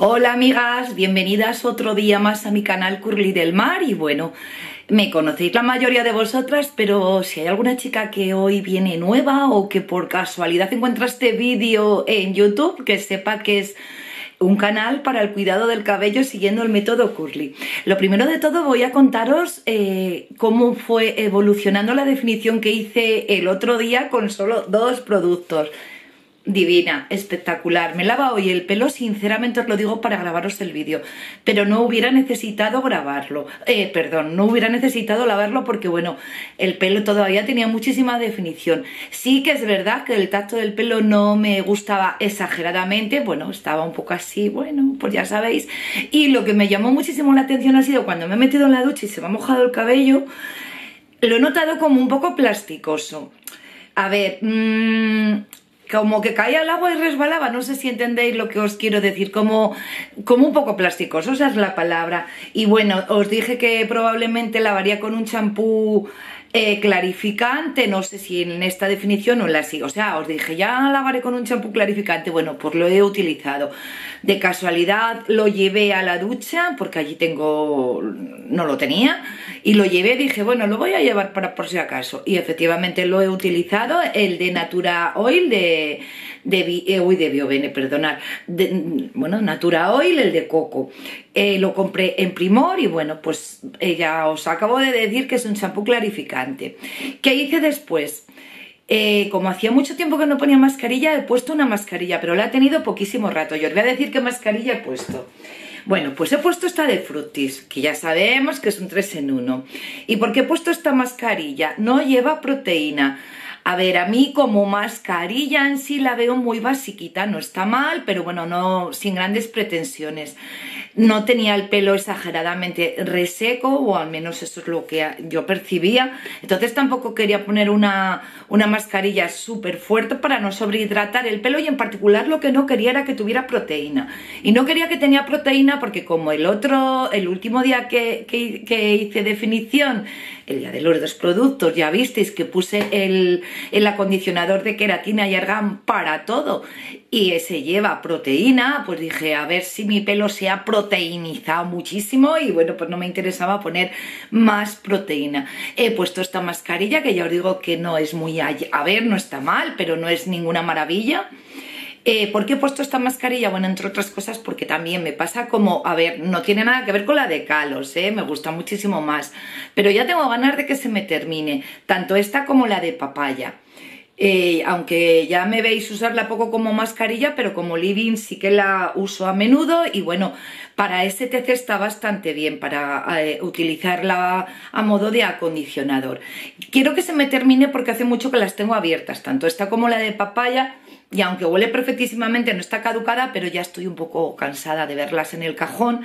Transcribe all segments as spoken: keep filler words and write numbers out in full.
Hola amigas, bienvenidas otro día más a mi canal Curly del Mar. Y bueno, me conocéis la mayoría de vosotras, pero si hay alguna chica que hoy viene nueva o que por casualidad encuentra este vídeo en YouTube, que sepa que es un canal para el cuidado del cabello siguiendo el método Curly. Lo primero de todo voy a contaros eh, cómo fue evolucionando la definición que hice el otro día con solo dos productos. Divina, espectacular, me lava hoy el pelo, sinceramente os lo digo para grabaros el vídeo, pero no hubiera necesitado grabarlo, eh, perdón, no hubiera necesitado lavarlo porque bueno, el pelo todavía tenía muchísima definición. Sí que es verdad que el tacto del pelo no me gustaba exageradamente, bueno, estaba un poco así, bueno, pues ya sabéis, y lo que me llamó muchísimo la atención ha sido cuando me he metido en la ducha y se me ha mojado el cabello, lo he notado como un poco plasticoso, a ver, mmm... como que caía al agua y resbalaba, no sé si entendéis lo que os quiero decir, como, como un poco plasticoso, esa es la palabra. Y bueno, os dije que probablemente lavaría con un champú eh, clarificante, no sé si en esta definición o en la sí, o sea, os dije ya lavaré con un champú clarificante, bueno, pues lo he utilizado. De casualidad lo llevé a la ducha, porque allí tengo, no lo tenía, y lo llevé, dije, bueno, lo voy a llevar para por si acaso, y efectivamente lo he utilizado, el de Natura Oil, de de, eh, uy, de Biovene, perdonad, de, bueno, Natura Oil, el de coco, eh, lo compré en Primor y bueno, pues eh, ya os acabo de decir que es un champú clarificante. ¿Qué hice después? Eh, como hacía mucho tiempo que no ponía mascarilla, he puesto una mascarilla, pero la he tenido poquísimo rato, yo os voy a decir qué mascarilla he puesto. Bueno, pues he puesto esta de Fructis, que ya sabemos que es un tres en uno. ¿Y por qué he puesto esta mascarilla? No lleva proteína. A ver, a mí como mascarilla en sí la veo muy basiquita, no está mal, pero bueno, no, sin grandes pretensiones. No tenía el pelo exageradamente reseco, o al menos eso es lo que yo percibía. Entonces tampoco quería poner una, una mascarilla súper fuerte para no sobrehidratar el pelo, y en particular lo que no quería era que tuviera proteína. Y no quería que tenía proteína porque como el otro, el último día que, que, que hice definición, el día de los dos productos, ya visteis que puse el... el acondicionador de queratina y argán para todo y ese lleva proteína, pues dije a ver si mi pelo se ha proteinizado muchísimo y bueno, pues no me interesaba poner más proteína. He puesto esta mascarilla que ya os digo que no es muy, a ver, no está mal, pero no es ninguna maravilla. Eh, ¿Por qué he puesto esta mascarilla? Bueno, entre otras cosas porque también me pasa como, a ver, no tiene nada que ver con la de Kalos, eh, me gusta muchísimo más, pero ya tengo ganas de que se me termine, tanto esta como la de papaya. Eh, aunque ya me veis usarla poco como mascarilla, pero como living sí que la uso a menudo y bueno, para ese T C está bastante bien para eh, utilizarla a modo de acondicionador. Quiero que se me termine porque hace mucho que las tengo abiertas, tanto esta como la de papaya, y aunque huele perfectísimamente no está caducada, pero ya estoy un poco cansada de verlas en el cajón.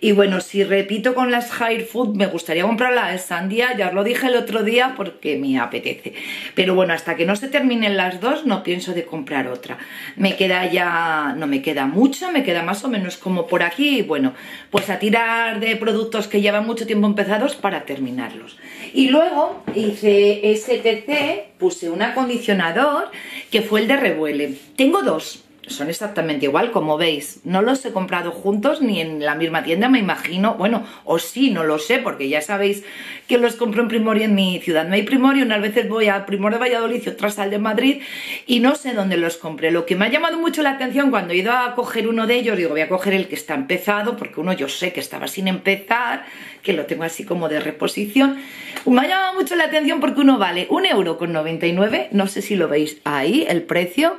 Y bueno, si repito con las Hair Food, me gustaría comprar la de sandía, ya os lo dije el otro día porque me apetece, pero bueno, hasta que no se terminen las dos no pienso de comprar otra. Me queda ya, no me queda mucho, me queda más o menos como por aquí y bueno, pues a tirar de productos que llevan mucho tiempo empezados para terminarlos. Y luego hice ese T C, puse un acondicionador que fue el de Revuele. Tengo dos. Son exactamente igual, como veis. No los he comprado juntos ni en la misma tienda, me imagino. Bueno, o sí, no lo sé, porque ya sabéis que los compro en Primor y en mi ciudad no hay Primor, y unas veces voy a Primor de Valladolid y otras al de Madrid, y no sé dónde los compré. Lo que me ha llamado mucho la atención cuando he ido a coger uno de ellos, digo, voy a coger el que está empezado, porque uno yo sé que estaba sin empezar, que lo tengo así como de reposición. Me ha llamado mucho la atención porque uno vale un euro con noventa y nueve, no sé si lo veis ahí, el precio,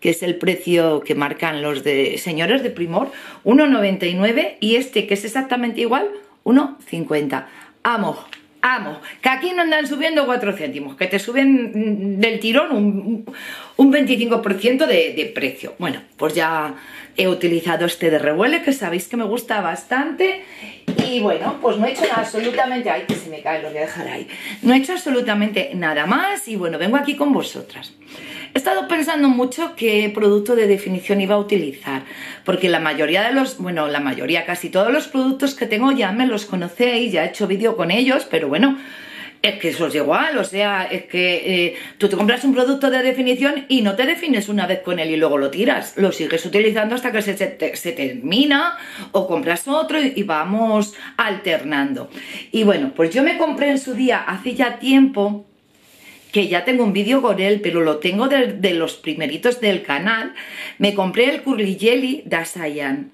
que es el precio que marcan los de señores de Primor, uno noventa y nueve, y este que es exactamente igual, uno cincuenta. Amo, amo, que aquí no andan subiendo cuatro céntimos, que te suben del tirón un, un veinticinco por ciento de, de precio. Bueno, pues ya he utilizado este de Revuele, que sabéis que me gusta bastante. Y bueno, pues no he hecho absolutamente... Ay, que se me cae, lo voy a dejar ahí. No he hecho absolutamente nada más y bueno, vengo aquí con vosotras. He estado pensando mucho qué producto de definición iba a utilizar, porque la mayoría de los... Bueno, la mayoría, casi todos los productos que tengo ya me los conocéis, ya he hecho vídeo con ellos, pero bueno... Es que eso es igual, o sea, es que eh, tú te compras un producto de definición y no te defines una vez con él y luego lo tiras, lo sigues utilizando hasta que se, se, se termina, o compras otro y, y vamos alternando. Y bueno, pues yo me compré en su día, hace ya tiempo, que ya tengo un vídeo con él, pero lo tengo de, de los primeritos del canal, me compré el Curly Jelly de Asayan.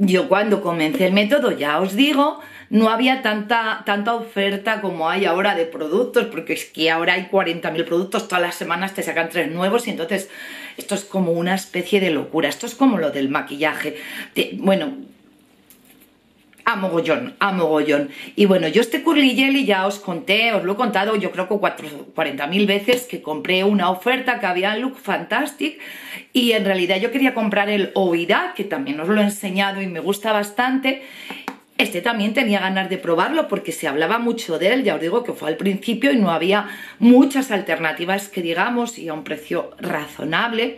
Yo cuando comencé el método, ya os digo, no había tanta, tanta oferta como hay ahora de productos, porque es que ahora hay cuarenta mil productos, todas las semanas te sacan tres nuevos y entonces esto es como una especie de locura. Esto es como lo del maquillaje, de, bueno, a mogollón, a mogollón. Y bueno, yo este Curly Jelly ya os conté, os lo he contado yo creo que cuarenta mil veces, que compré una oferta que había en Look Fantastic y en realidad yo quería comprar el Ouidad, que también os lo he enseñado y me gusta bastante. Este también tenía ganas de probarlo porque se hablaba mucho de él, ya os digo que fue al principio y no había muchas alternativas que digamos y a un precio razonable.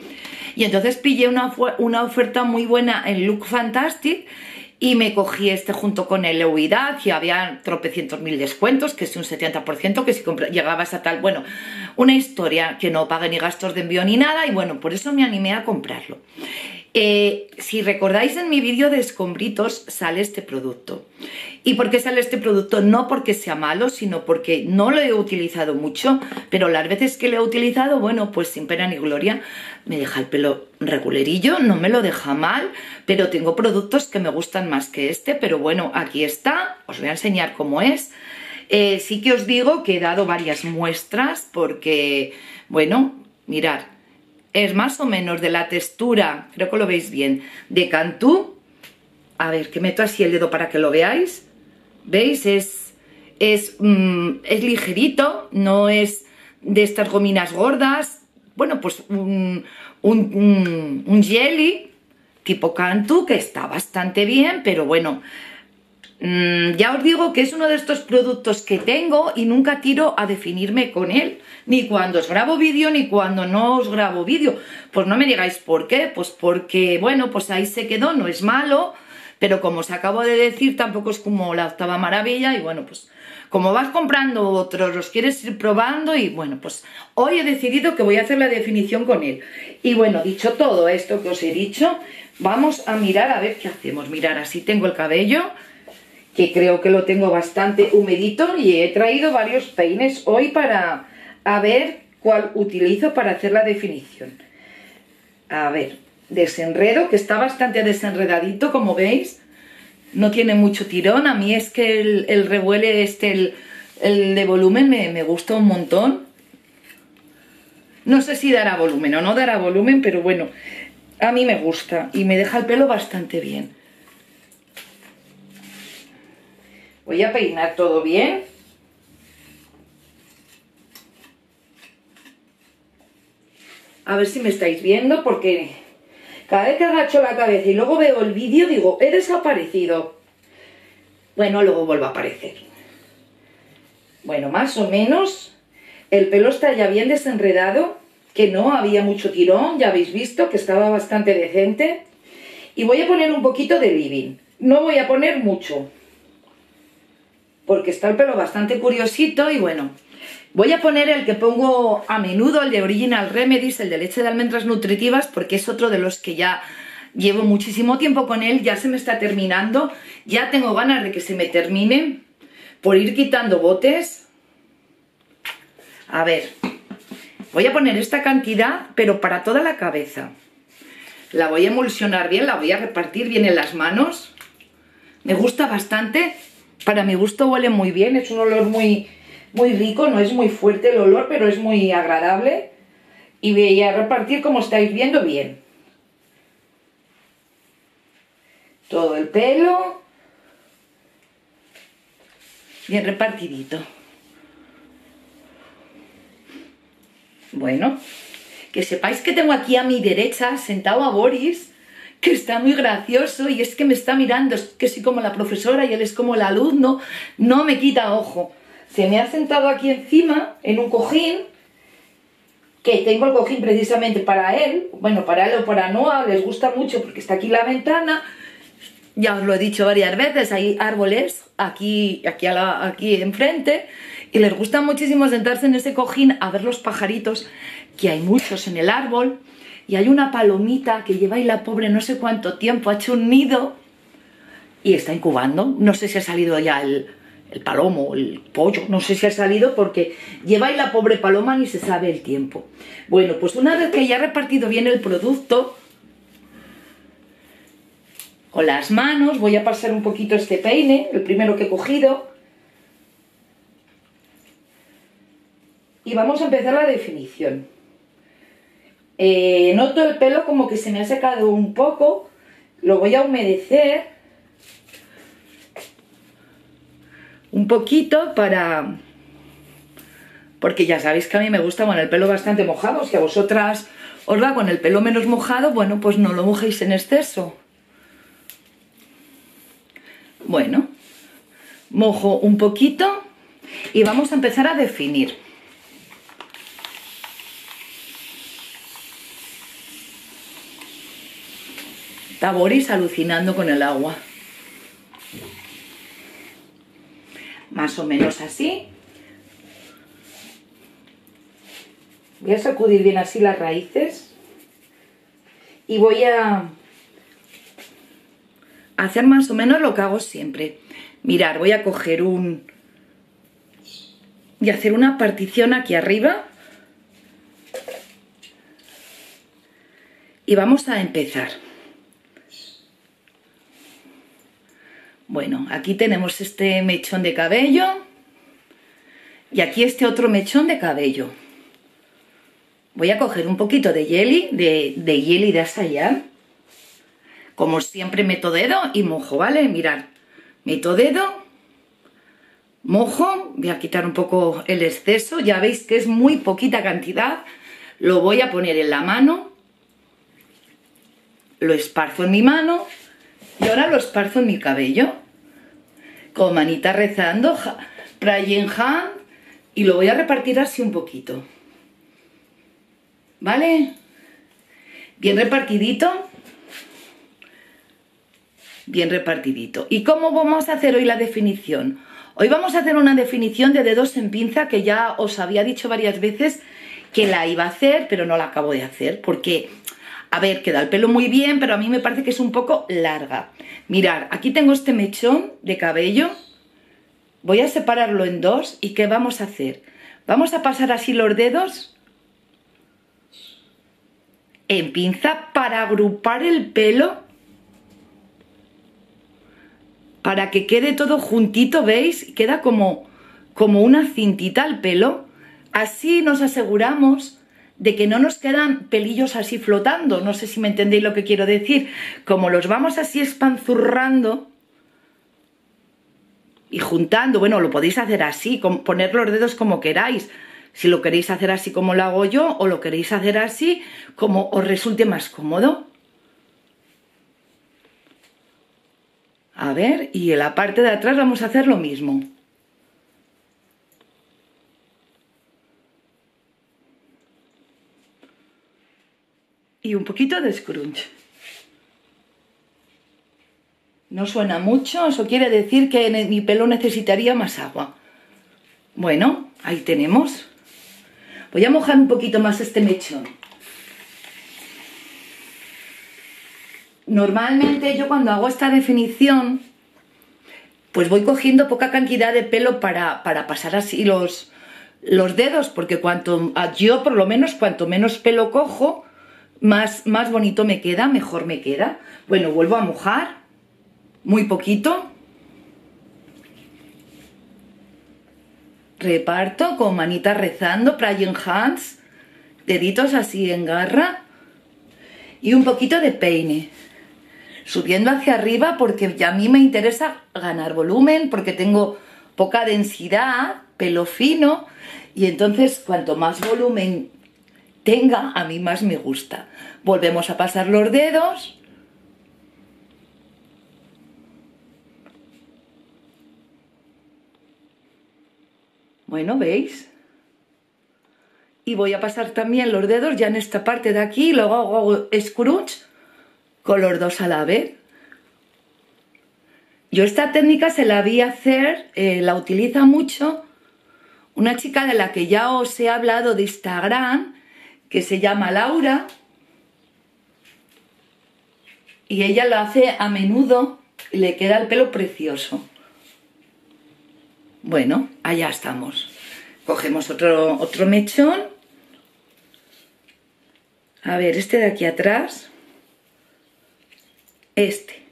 Y entonces pillé una, una oferta muy buena en Look Fantastic y me cogí este junto con el Ouidad y había tropecientos mil descuentos, que es un setenta por ciento, que si llegabas a tal... Bueno, una historia que no pague ni gastos de envío ni nada y bueno, por eso me animé a comprarlo. Eh, si recordáis en mi vídeo de escombritos sale este producto. ¿Y por qué sale este producto? No porque sea malo, sino porque no lo he utilizado mucho, pero las veces que lo he utilizado, bueno, pues sin pena ni gloria, me deja el pelo regulerillo, no me lo deja mal, pero tengo productos que me gustan más que este, pero bueno, aquí está, os voy a enseñar cómo es. Eh, sí que os digo que he dado varias muestras porque, bueno, mirad, es más o menos de la textura, creo que lo veis bien, de Cantú. A ver, que meto así el dedo para que lo veáis. ¿Veis? Es, es, mmm, es ligerito, no es de estas gominas gordas. Bueno, pues un, un, un, un jelly tipo Cantú que está bastante bien, pero bueno... Ya os digo que es uno de estos productos que tengo y nunca tiro a definirme con él, ni cuando os grabo vídeo ni cuando no os grabo vídeo. Pues no me digáis por qué, pues porque bueno, pues ahí se quedó, no es malo, pero como os acabo de decir tampoco es como la octava maravilla y bueno, pues como vas comprando otros, los quieres ir probando y bueno, pues hoy he decidido que voy a hacer la definición con él. Y bueno, dicho todo esto que os he dicho, vamos a mirar a ver qué hacemos. Mirar, así tengo el cabello, que creo que lo tengo bastante humedito, y he traído varios peines hoy para a ver cuál utilizo para hacer la definición. A ver, desenredo, que está bastante desenredadito, como veis, no tiene mucho tirón. A mí es que el, el revuele este, el, el de volumen me, me gusta un montón. No sé si dará volumen o no dará volumen, pero bueno, a mí me gusta y me deja el pelo bastante bien. Voy a peinar todo bien. A ver si me estáis viendo, porque cada vez que agacho la cabeza y luego veo el vídeo, digo, he desaparecido. Bueno, luego vuelvo a aparecer. Bueno, más o menos, el pelo está ya bien desenredado, que no había mucho tirón, ya habéis visto que estaba bastante decente. Y voy a poner un poquito de living, no voy a poner mucho, porque está el pelo bastante curiosito. Y bueno, voy a poner el que pongo a menudo, el de Original Remedies, el de leche de almendras nutritivas, porque es otro de los que ya llevo muchísimo tiempo con él, ya se me está terminando, ya tengo ganas de que se me termine, por ir quitando botes. A ver, voy a poner esta cantidad, pero para toda la cabeza. La voy a emulsionar bien, la voy a repartir bien en las manos. Me gusta bastante. Para mi gusto huele muy bien, es un olor muy, muy rico, no es muy fuerte el olor, pero es muy agradable. Y voy a repartir, como estáis viendo, bien. Todo el pelo. Bien repartidito. Bueno, que sepáis que tengo aquí a mi derecha sentado a Boris, que está muy gracioso, y es que me está mirando, es que soy como la profesora y él es como el alumno, no me quita ojo. Se me ha sentado aquí encima, en un cojín, que tengo el cojín precisamente para él, bueno, para él o para Noah, les gusta mucho porque está aquí la ventana. Ya os lo he dicho varias veces, hay árboles aquí, aquí, a la, aquí enfrente, y les gusta muchísimo sentarse en ese cojín a ver los pajaritos, que hay muchos en el árbol, y hay una palomita que lleva ahí la pobre no sé cuánto tiempo, ha hecho un nido y está incubando. No sé si ha salido ya el, el palomo, el pollo, no sé si ha salido porque lleva ahí la pobre paloma ni se sabe el tiempo. Bueno, pues una vez que ya he repartido bien el producto, con las manos voy a pasar un poquito este peine, el primero que he cogido. Y vamos a empezar la definición. Eh, noto el pelo como que se me ha secado un poco. Lo voy a humedecer un poquito para... porque ya sabéis que a mí me gusta, bueno, el pelo bastante mojado. Si a vosotras os va con el pelo menos mojado, bueno, pues no lo mojéis en exceso. Bueno, mojo un poquito y vamos a empezar a definir. Está Boris alucinando con el agua. Más o menos así. Voy a sacudir bien así las raíces. Y voy a... hacer más o menos lo que hago siempre. Mirar, voy a coger un... y hacer una partición aquí arriba. Y vamos a empezar. Bueno, aquí tenemos este mechón de cabello. Y aquí este otro mechón de cabello. Voy a coger un poquito de jelly, de, de jelly de Asayan. Como siempre meto dedo y mojo, ¿vale? Mirad, meto dedo, mojo, voy a quitar un poco el exceso, ya veis que es muy poquita cantidad, lo voy a poner en la mano, lo esparzo en mi mano y ahora lo esparzo en mi cabello, con manita rezando, praying hand, y lo voy a repartir así un poquito, ¿vale? Bien repartidito. Bien repartidito. ¿Y cómo vamos a hacer hoy la definición? Hoy vamos a hacer una definición de dedos en pinza, que ya os había dicho varias veces que la iba a hacer, pero no la acabo de hacer porque, a ver, queda el pelo muy bien, pero a mí me parece que es un poco larga. Mirad, aquí tengo este mechón de cabello, voy a separarlo en dos y ¿qué vamos a hacer? Vamos a pasar así los dedos en pinza para agrupar el pelo, para que quede todo juntito, ¿veis? Queda como, como una cintita al pelo. Así nos aseguramos de que no nos quedan pelillos así flotando. No sé si me entendéis lo que quiero decir. Como los vamos así espanzurrando y juntando. Bueno, lo podéis hacer así, con poner los dedos como queráis. Si lo queréis hacer así como lo hago yo, o lo queréis hacer así como os resulte más cómodo. A ver, y en la parte de atrás vamos a hacer lo mismo. Y un poquito de scrunch. No suena mucho, eso quiere decir que mi pelo necesitaría más agua. Bueno, ahí tenemos. Voy a mojar un poquito más este mechón. Normalmente yo cuando hago esta definición, pues voy cogiendo poca cantidad de pelo para, para pasar así los, los dedos, porque cuanto yo por lo menos cuanto menos pelo cojo, más, más bonito me queda, mejor me queda. Bueno, vuelvo a mojar, muy poquito. Reparto con manitas rezando, praying hands, deditos así en garra y un poquito de peine. Subiendo hacia arriba porque a mí me interesa ganar volumen, porque tengo poca densidad, pelo fino, y entonces cuanto más volumen tenga, a mí más me gusta. Volvemos a pasar los dedos. Bueno, ¿veis? Y voy a pasar también los dedos ya en esta parte de aquí, luego hago scrunch con los dos a la vez. Yo esta técnica se la vi hacer, eh, la utiliza mucho Una chica de la que ya os he hablado de Instagram, que se llama Laura, y ella lo hace a menudo y le queda el pelo precioso. Bueno, allá estamos. Cogemos otro, otro mechón. A ver, este de aquí atrás. Este.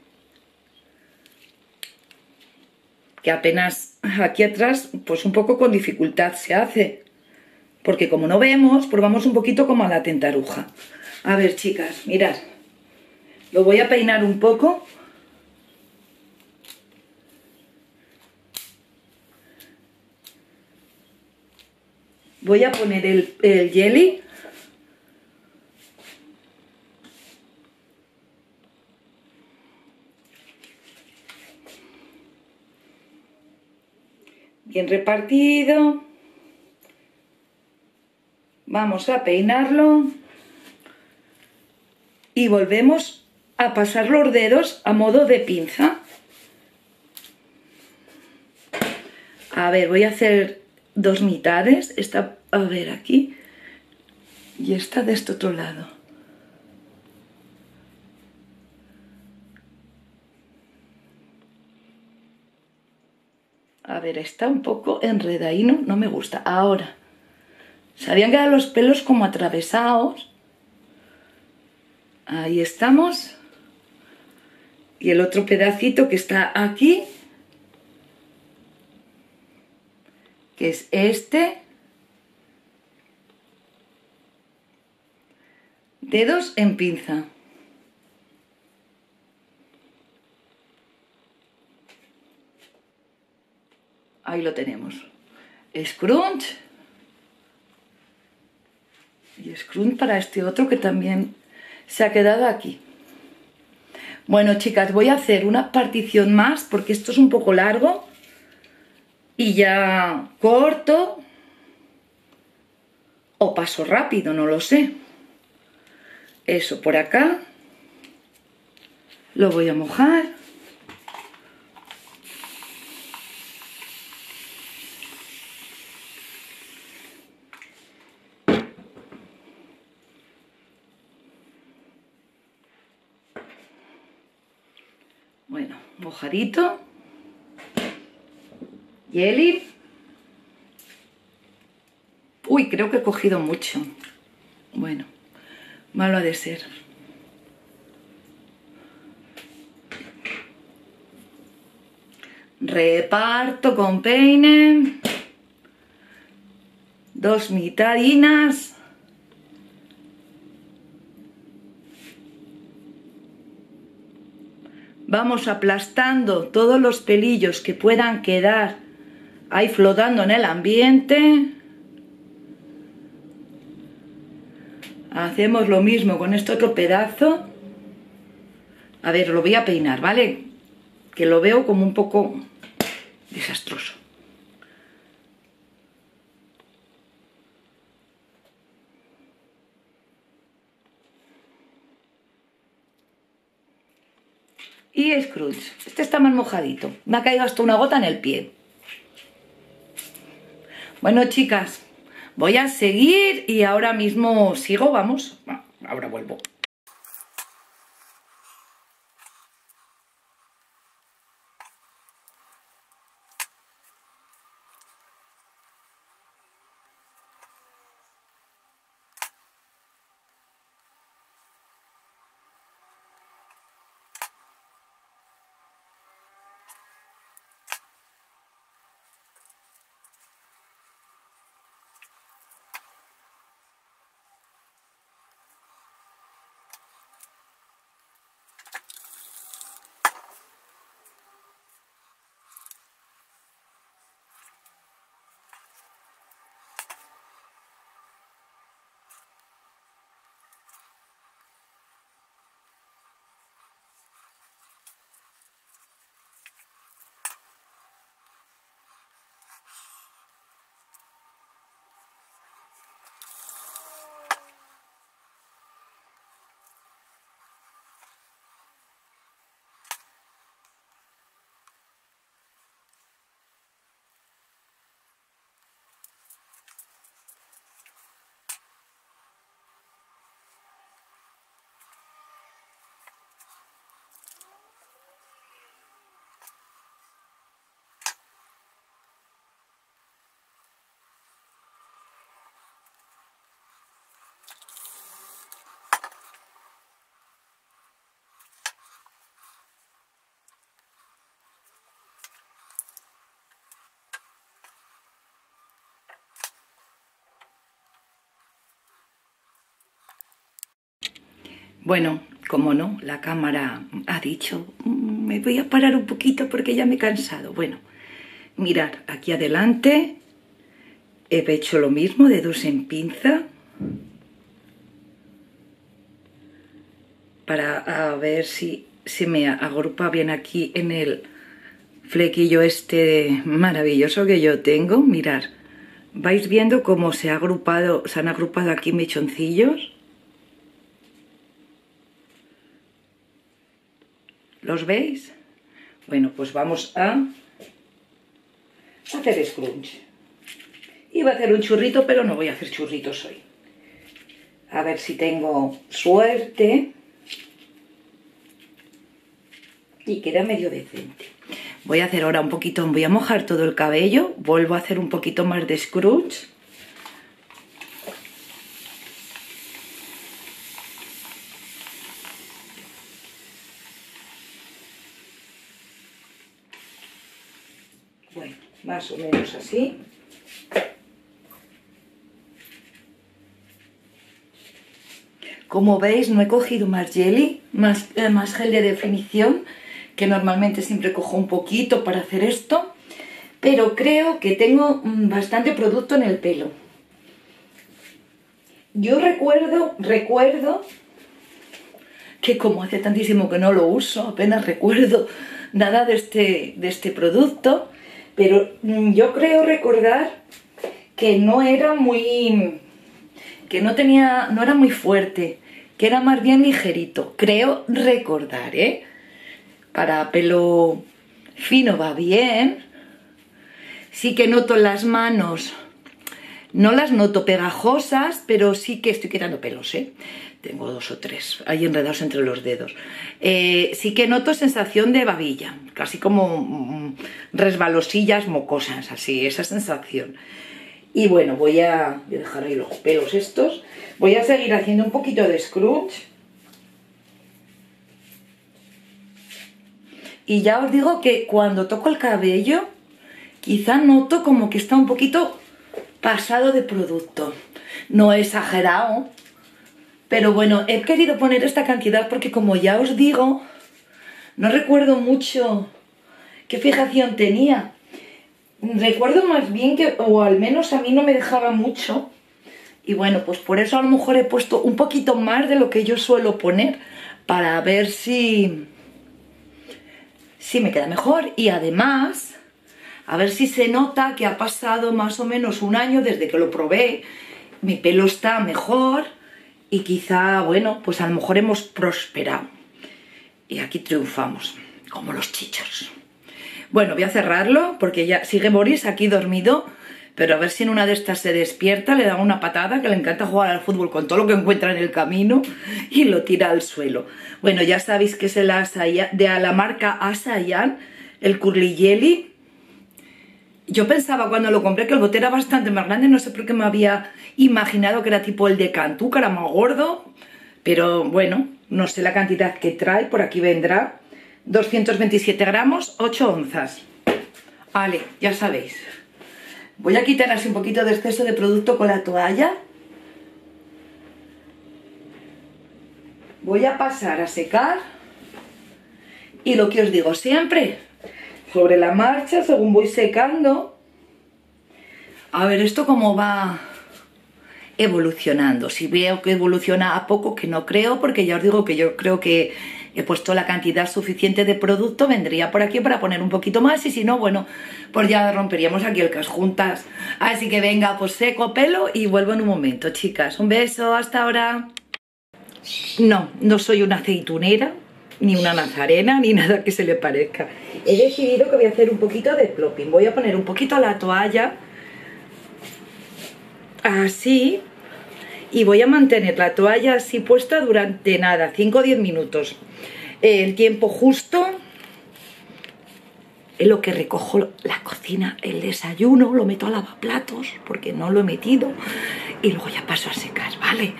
Que apenas aquí atrás, pues un poco con dificultad se hace. Porque como no vemos, probamos un poquito como a la tentaruja. A ver, chicas, mirad. Lo voy a peinar un poco. Voy a poner el, el jelly. Bien repartido. Vamos a peinarlo. Y volvemos a pasar los dedos a modo de pinza. A ver, voy a hacer dos mitades. Esta, a ver, aquí. Y esta de este otro lado. A ver, está un poco enredaíno, no me gusta. Ahora, se habían quedado los pelos como atravesados. Ahí estamos. Y el otro pedacito que está aquí, que es este. Dedos en pinza. Ahí lo tenemos. Scrunch. Y scrunch para este otro que también se ha quedado aquí. Bueno, chicas, voy a hacer una partición más porque esto es un poco largo. Y ya corto. O paso rápido, no lo sé. Eso por acá. Lo voy a mojar. Mojadito, jelly. Uy, creo que he cogido mucho. Bueno, malo ha de ser. Reparto con peine. Dos mitadinas. Vamos aplastando todos los pelillos que puedan quedar ahí flotando en el ambiente. Hacemos lo mismo con este otro pedazo. A ver, lo voy a peinar, ¿vale? Que lo veo como un poco desastroso. Y scrunch. Este está más mojadito. Me ha caído hasta una gota en el pie. Bueno, chicas, voy a seguir y ahora mismo sigo, vamos. Bueno, ahora vuelvo. Bueno, como no, la cámara ha dicho, me voy a parar un poquito porque ya me he cansado. Bueno, mirad, aquí adelante he hecho lo mismo, dedos en pinza, para a ver si se me agrupa bien aquí en el flequillo este maravilloso que yo tengo. Mirad, vais viendo cómo se ha agrupado, se han agrupado aquí mechoncillos. ¿Los veis? Bueno, pues vamos a hacer scrunch. Iba a hacer un churrito, pero no voy a hacer churritos hoy. A ver si tengo suerte y queda medio decente. Voy a hacer ahora un poquito, voy a mojar todo el cabello, vuelvo a hacer un poquito más de scrunch. Bueno, más o menos así. Como veis, no he cogido más jelly, más, eh, más gel de definición, que normalmente siempre cojo un poquito para hacer esto, pero creo que tengo bastante producto en el pelo. Yo recuerdo, recuerdo que como hace tantísimo que no lo uso, apenas recuerdo nada de este, de este producto, pero yo creo recordar que no era muy, que no tenía, no era muy fuerte, que era más bien ligerito, creo recordar, ¿eh? Para pelo fino va bien. Sí que noto las manos, no las noto pegajosas, pero sí que estoy quitando pelos, ¿eh? Tengo dos o tres ahí enredados entre los dedos. Eh, sí que noto sensación de babilla, casi como resbalosillas mocosas, así, esa sensación. Y bueno, voy a, voy a dejar ahí los pelos estos. Voy a seguir haciendo un poquito de scrunch. Y ya os digo que cuando toco el cabello, quizá noto como que está un poquito pasado de producto. No he exagerado, pero bueno, he querido poner esta cantidad porque como ya os digo, no recuerdo mucho qué fijación tenía. Recuerdo más bien que, o al menos a mí no me dejaba mucho, y bueno, pues por eso a lo mejor he puesto un poquito más de lo que yo suelo poner, para ver si, si me queda mejor, y además, a ver si se nota que ha pasado más o menos un año desde que lo probé, mi pelo está mejor, y quizá, bueno, pues a lo mejor hemos prosperado, y aquí triunfamos, como los chichos. Bueno, voy a cerrarlo porque ya sigue Boris aquí dormido, pero a ver si en una de estas se despierta, le da una patada, que le encanta jugar al fútbol con todo lo que encuentra en el camino, y lo tira al suelo. Bueno, ya sabéis que es el Asayan, de la marca Asayan, el Curly Jelly. Yo pensaba cuando lo compré que el bote era bastante más grande, no sé por qué me había imaginado que era tipo el de Cantú, que era más gordo, pero bueno, no sé la cantidad que trae, por aquí vendrá. doscientos veintisiete gramos, ocho onzas. Vale, ya sabéis. Voy a quitar así un poquito de exceso de producto con la toalla. Voy a pasar a secar. Y lo que os digo siempre, sobre la marcha, según voy secando. A ver esto cómo va evolucionando. Si veo que evoluciona a poco, que no creo, porque ya os digo que yo creo que he puesto la cantidad suficiente de producto, vendría por aquí para poner un poquito más, y si no, bueno, pues ya romperíamos aquí el cas juntas. Así que venga, pues seco pelo y vuelvo en un momento, chicas. Un beso, hasta ahora. No, no soy una aceitunera, ni una nazarena, ni nada que se le parezca. He decidido que voy a hacer un poquito de plopping. Voy a poner un poquito la toalla, así, y voy a mantener la toalla así puesta durante nada, cinco o diez minutos. El tiempo justo es lo que recojo la cocina, el desayuno, lo meto a lavaplatos porque no lo he metido, y luego ya paso a secar, ¿vale?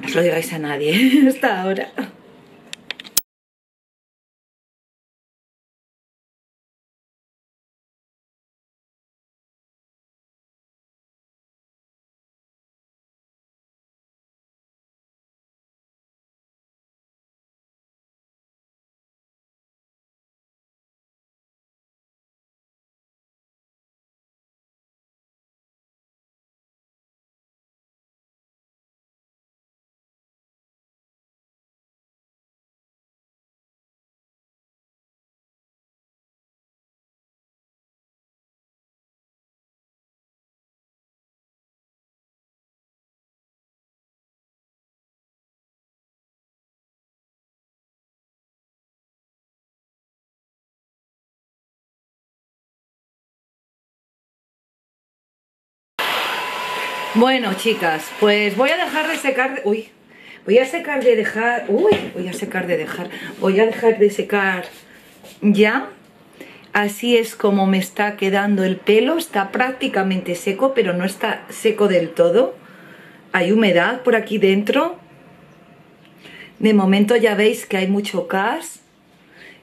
No os lo digáis a nadie. Hasta ahora. Bueno, chicas, pues voy a dejar de secar... Uy, voy a secar de dejar... Uy, voy a secar de dejar... Voy a dejar de secar ya. Así es como me está quedando el pelo. Está prácticamente seco, pero no está seco del todo. Hay humedad por aquí dentro. De momento ya veis que hay mucho cas.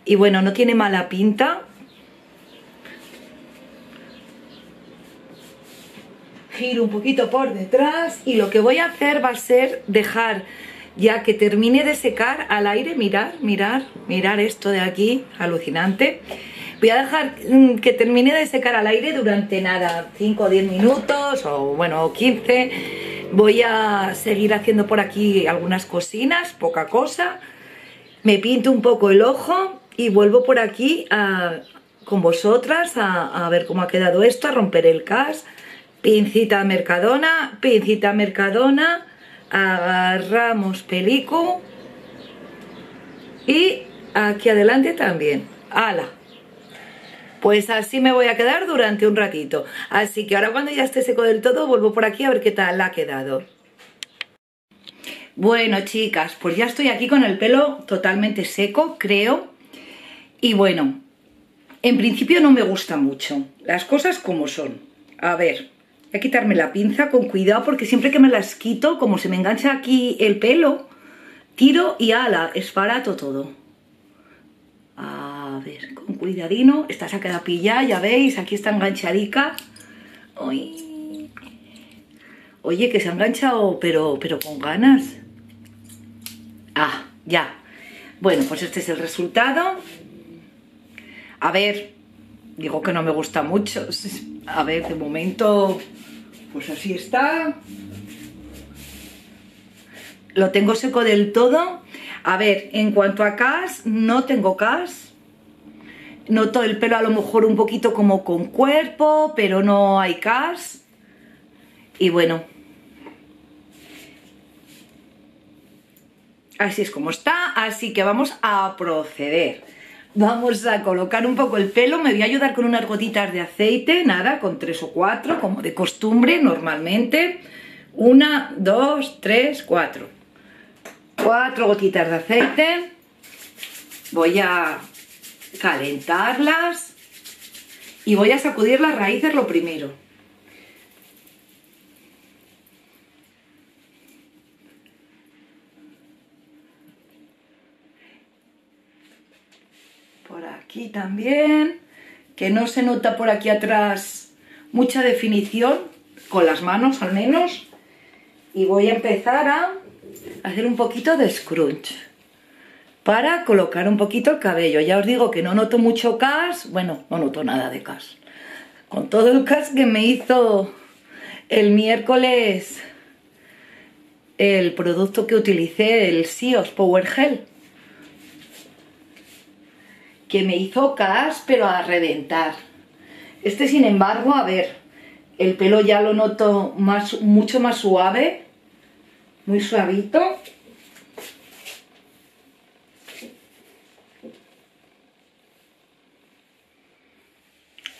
Y bueno, no tiene mala pinta. Giro un poquito por detrás y lo que voy a hacer va a ser dejar, ya que termine de secar al aire, mirar, mirar, mirar esto de aquí, alucinante. Voy a dejar que termine de secar al aire durante nada, cinco o diez minutos o bueno, quince. Voy a seguir haciendo por aquí algunas cosinas, poca cosa. Me pinto un poco el ojo y vuelvo por aquí a, con vosotras a, a ver cómo ha quedado esto, a romper el cas. Pincita Mercadona, pincita Mercadona, agarramos pelico y aquí adelante también. ¡Hala! Pues así me voy a quedar durante un ratito. Así que ahora cuando ya esté seco del todo vuelvo por aquí a ver qué tal ha quedado. Bueno, chicas, pues ya estoy aquí con el pelo totalmente seco, creo. Y bueno, en principio no me gusta mucho. Las cosas como son. A ver... Voy a quitarme la pinza con cuidado porque siempre que me las quito, como se me engancha aquí el pelo, tiro y ala, esbarato todo. A ver, con cuidadino. Esta se ha quedado pillada, ya veis, aquí está enganchadica. Uy. Oye, que se ha enganchado, pero, pero con ganas. Ah, ya. Bueno, pues este es el resultado. A ver, digo que no me gusta mucho. A ver, de momento, pues así está. Lo tengo seco del todo. A ver, en cuanto a cas, no tengo cas. Noto el pelo a lo mejor un poquito como con cuerpo, pero no hay cas. Y bueno, así es como está. Así que vamos a proceder. Vamos a colocar un poco el pelo, me voy a ayudar con unas gotitas de aceite, nada, con tres o cuatro, como de costumbre, normalmente. Una, dos, tres, cuatro. Cuatro gotitas de aceite. Voy a calentarlas y voy a sacudir las raíces lo primero. Aquí también, que no se nota por aquí atrás mucha definición, con las manos al menos. Y voy a empezar a hacer un poquito de scrunch para colocar un poquito el cabello. Ya os digo que no noto mucho cas, bueno, no noto nada de cas. Con todo el cas que me hizo el miércoles el producto que utilicé, el Sio's Power Gel. Que me hizo cas, pero a reventar. Este, sin embargo, a ver, el pelo ya lo noto más, mucho más suave, muy suavito.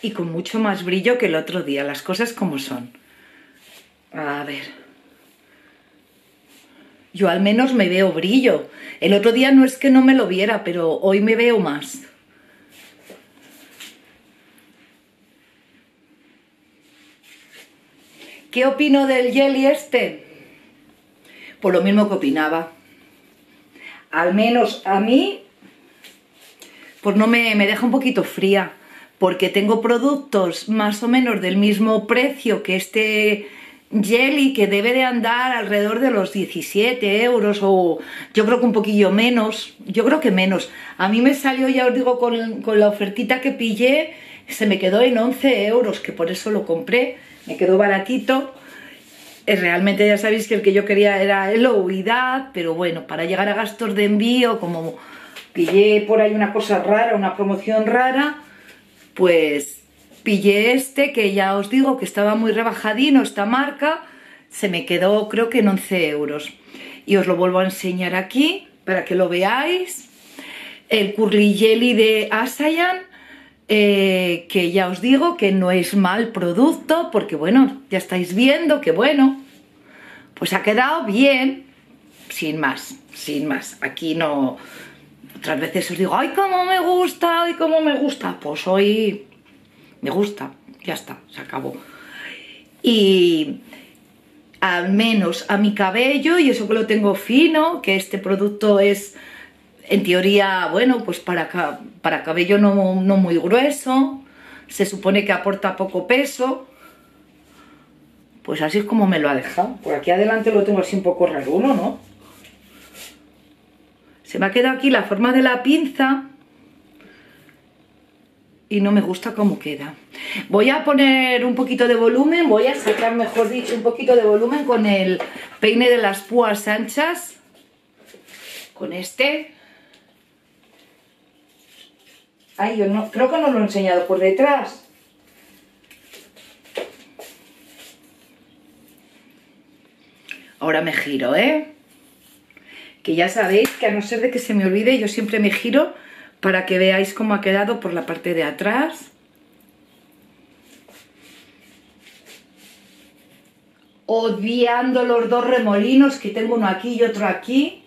Y con mucho más brillo que el otro día, las cosas como son. A ver... Yo al menos me veo brillo. El otro día no es que no me lo viera, pero hoy me veo más. ¿Qué opino del jelly este? Por lo mismo que opinaba. Al menos a mí, pues no me, me deja un poquito fría, porque tengo productos más o menos del mismo precio que este jelly, que debe de andar alrededor de los diecisiete euros o yo creo que un poquillo menos, yo creo que menos. A mí me salió, ya os digo, con, con la ofertita que pillé, se me quedó en once euros, que por eso lo compré, me quedó baratito. Realmente ya sabéis que el que yo quería era el Ouidad, pero bueno, para llegar a gastos de envío, como pillé por ahí una cosa rara, una promoción rara, pues... Pillé este que ya os digo que estaba muy rebajadino, esta marca, se me quedó creo que en once euros. Y os lo vuelvo a enseñar aquí para que lo veáis. El Curly Jelly de Asayan, eh, que ya os digo que no es mal producto porque bueno, ya estáis viendo que bueno, Pues ha quedado bien, sin más, sin más. Aquí no... Otras veces os digo, ¡ay, cómo me gusta! ¡Ay, cómo me gusta! Pues hoy me gusta, ya está, se acabó. Y al menos a mi cabello, y eso que lo tengo fino, que este producto es, en teoría, bueno, pues para, para cabello no, no muy grueso, se supone que aporta poco peso, pues así es como me lo ha dejado. Por aquí adelante lo tengo así un poco raro, ¿no? Se me ha quedado aquí la forma de la pinza y no me gusta cómo queda. Voy a poner un poquito de volumen, voy a sacar, mejor dicho, un poquito de volumen con el peine de las púas anchas. Con este. Ay, yo no, creo que no lo he enseñado por detrás. Ahora me giro, ¿eh? Que ya sabéis que a no ser de que se me olvide, yo siempre me giro para que veáis cómo ha quedado por la parte de atrás. Obviando los dos remolinos, que tengo uno aquí y otro aquí.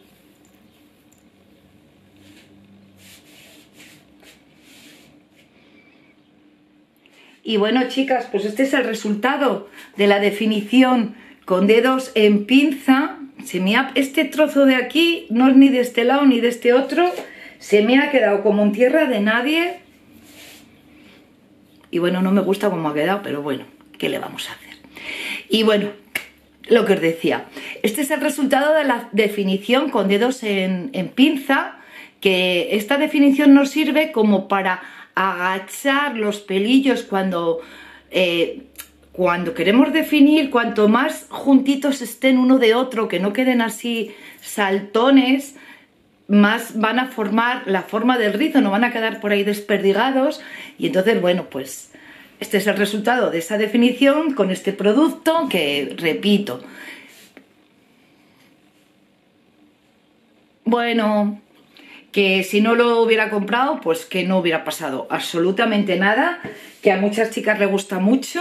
Y bueno, chicas, pues este es el resultado de la definición con dedos en pinza. Se me ha, este trozo de aquí no es ni de este lado ni de este otro, se me ha quedado como en tierra de nadie. Y bueno, no me gusta cómo ha quedado, pero bueno, ¿qué le vamos a hacer? Y bueno, lo que os decía, este es el resultado de la definición con dedos en, en pinza, que esta definición nos sirve como para agachar los pelillos cuando... Eh, Cuando queremos definir, cuanto más juntitos estén uno de otro, que no queden así saltones, más van a formar la forma del rizo, no van a quedar por ahí desperdigados. Y entonces, bueno, pues este es el resultado de esa definición con este producto que, repito, bueno, que si no lo hubiera comprado, pues que no hubiera pasado absolutamente nada, que a muchas chicas les gusta mucho,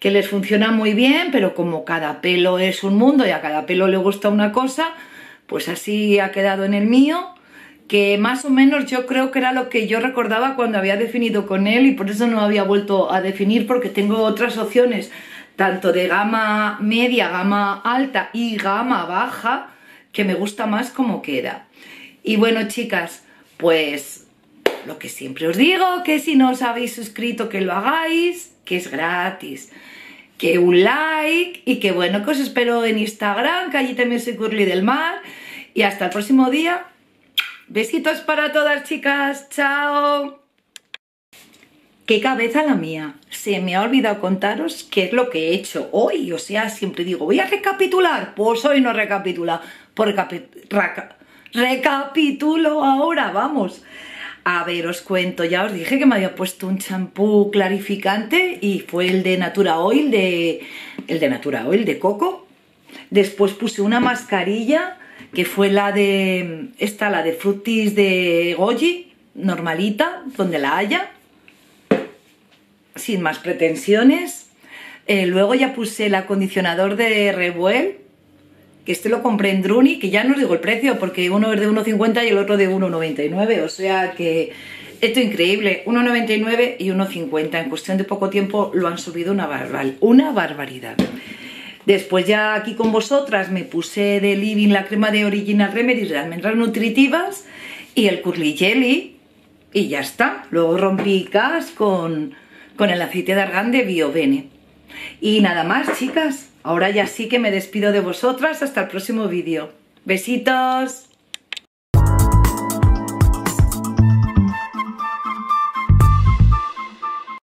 que les funciona muy bien, pero como cada pelo es un mundo y a cada pelo le gusta una cosa, pues así ha quedado en el mío, que más o menos yo creo que era lo que yo recordaba cuando había definido con él, y por eso no había vuelto a definir, porque tengo otras opciones, tanto de gama media, gama alta y gama baja, que me gusta más cómo queda. Y bueno, chicas, pues lo que siempre os digo, que si no os habéis suscrito, que lo hagáis, que es gratis, que un like, y que bueno, que os espero en Instagram, que allí también soy Curly del Mar, y hasta el próximo día. Besitos para todas, chicas, chao. Qué cabeza la mía, se me ha olvidado contaros qué es lo que he hecho hoy. O sea, siempre digo, voy a recapitular, pues hoy no recapitula, por reca recapitulo ahora, vamos. A ver, os cuento, ya os dije que me había puesto un champú clarificante y fue el de Natura Oil, de, el de Natura Oil de coco. Después puse una mascarilla que fue la de, esta, la de Fructis de Goji, normalita, donde la haya, sin más pretensiones. Eh, luego ya puse el acondicionador de Revuele, que este lo compré en Druni, que ya no os digo el precio, porque uno es de uno cincuenta y el otro de uno noventa y nueve, o sea que esto es increíble, uno noventa y nueve y uno cincuenta, en cuestión de poco tiempo lo han subido una, barbar una barbaridad. Después ya aquí con vosotras me puse de living la crema de Original Remedies de almendras nutritivas y el Curly Jelly, y ya está. Luego rompí cas con, con el aceite de argán de Biovene. Y nada más, chicas. Ahora ya sí que me despido de vosotras hasta el próximo vídeo. Besitos.